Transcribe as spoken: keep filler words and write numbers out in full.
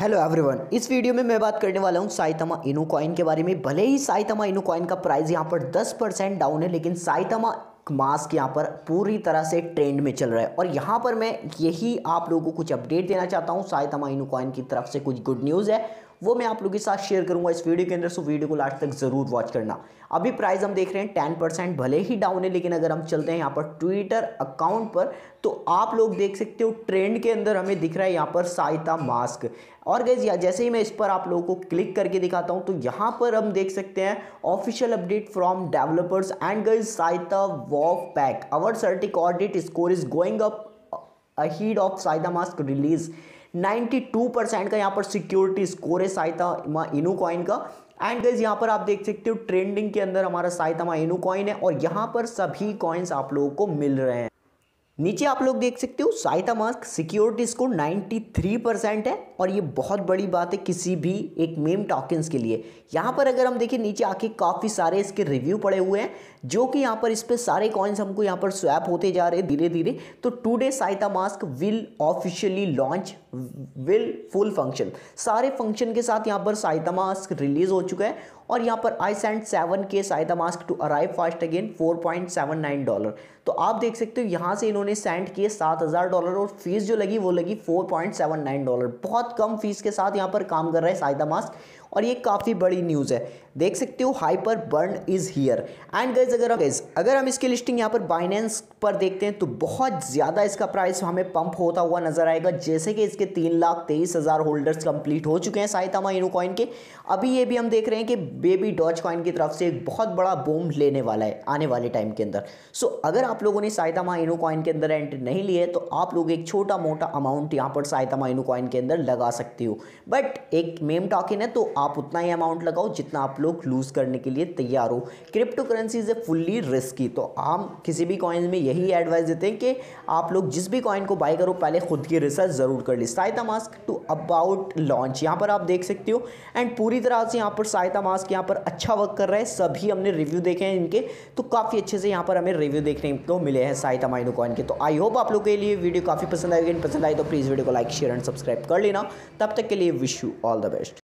Hello everyone, इस video में मैं बात करने वाला हूं साइतामा इनु कॉइन के बारे में। भले ही साइतामा इनु कॉइन का प्राइस यहां पर दस परसेंट डाउन है, लेकिन साइतामा मास्क यहाँ पर पूरी तरह से ट्रेंड में चल रहा है और यहाँ पर मैं यही आप लोगों को कुछ अपडेट देना चाहता हूँ। साइतामा इनु कॉइन की तरफ से कुछ गुड न्यूज़ है, वो मैं आप लोगों के साथ शेयर करूँगा इस वीडियो के अंदर। सो वीडियो को लास्ट तक ज़रूर वॉच करना। अभी प्राइस हम देख रहे हैं टेन परसेंट भले ही डाउन है, लेकिन अगर हम चलते हैं यहाँ पर ट्विटर अकाउंट पर तो आप लोग देख सकते हो ट्रेंड के अंदर हमें दिख रहा है यहाँ पर साइतामा मास्क। और गैस जैसे ही मैं इस पर आप लोगों को क्लिक करके दिखाता हूँ तो यहाँ पर हम देख सकते हैं official update from developers and guys Saitama Of pack. Our Certic audit score is going up ahead of SaitamaMask release. Ninety two percent का यहाँ पर सिक्योरिटी स्कोर है साइतामा इनु कॉइन का। एंड गाइस यहाँ पर आप देख सकते हो ट्रेंडिंग के अंदर हमारा साइतामा इनु कॉइन है और यहाँ पर सभी कॉइन्स आप लोगों को मिल रहे हैं। नीचे आप लोग देख सकते हो SaitaMask security score ninety three percent है और ये बहुत बड़ी बात है किसी भी एक मेम टॉकन्स के लिए। यहाँ पर अगर हम देखें नीचे आके काफ़ी सारे इसके रिव्यू पड़े हुए हैं, जो कि यहाँ पर इस पे सारे कॉइन्स हमको यहाँ पर स्वैप होते जा रहे हैं धीरे धीरे। तो today साइतामास्क will officially launch will full function, सारे फंक्शन के साथ यहाँ पर साइतामास्क रिलीज़ हो चुका है। और यहाँ पर आई सेंट सेवन के SaitaMask to arrive fast again four point seven nine dollar. तो आप देख सकते हो यहाँ से इन्होंने सेंट किए सात हज़ार डॉलर और फीस जो लगी वो लगी four point seven nine dollar. बहुत कम फीस के साथ यहाँ पर काम कर रहा है साइतामास्क और ये काफ़ी बड़ी न्यूज़ है। देख सकते हो hyper burn is here. And guys अगर हम अगर हम इसकी लिस्टिंग यहाँ पर बाइनेंस पर देखते हैं तो बहुत ज़्यादा इसका प्राइस हमें पंप होता हुआ नजर आएगा। जैसे कि इसके तीन लाख तेईस हज़ार होल्डर्स कंप्लीट हो चुके हैं साइतामा इनु कॉइन के। अभी ये भी हम देख रहे हैं कि बेबी डॉज कॉइन की तरफ से एक बहुत बड़ा बूम लेने वाला है आने वाले टाइम के अंदर। सो अगर आप लोगों ने साइतामा इनु कॉइन के अंदर एंट्री नहीं ली है तो आप लोग एक छोटा मोटा अमाउंट यहाँ पर साइतामा इनु कॉइन के अंदर लगा सकते हो, बट एक मेम टॉकन है तो आप उतना ही अमाउंट लगाओ जितना आप लोग लूज करने के लिए तैयार हो। Crypto currency is a fully risky, तो हम किसी भी कॉइन में यही एडवाइस देते हैं कि आप लोग जिस भी कॉइन को बाय करो पहले खुद की रिसर्च जरूर कर ली। साइतामास्क टू अबाउट लॉन्च यहाँ पर आप देख सकते हो। एंड पूरी तरह से यहाँ पर साइतामास्क यहाँ पर अच्छा वर्क कर रहा है। सभी हमने रिव्यू देखे हैं इनके, तो काफ़ी अच्छे से यहाँ पर हमें रिव्यू देखने को मिले हैं साइतामा इनु कॉइन के। तो आई होप आप लोग के लिए वीडियो काफ़ी पसंद आएगी। पसंद आई तो प्लीज़ वीडियो को लाइक शेयर एंड सब्सक्राइब कर लेना। तब तक के लिए wish you all the best.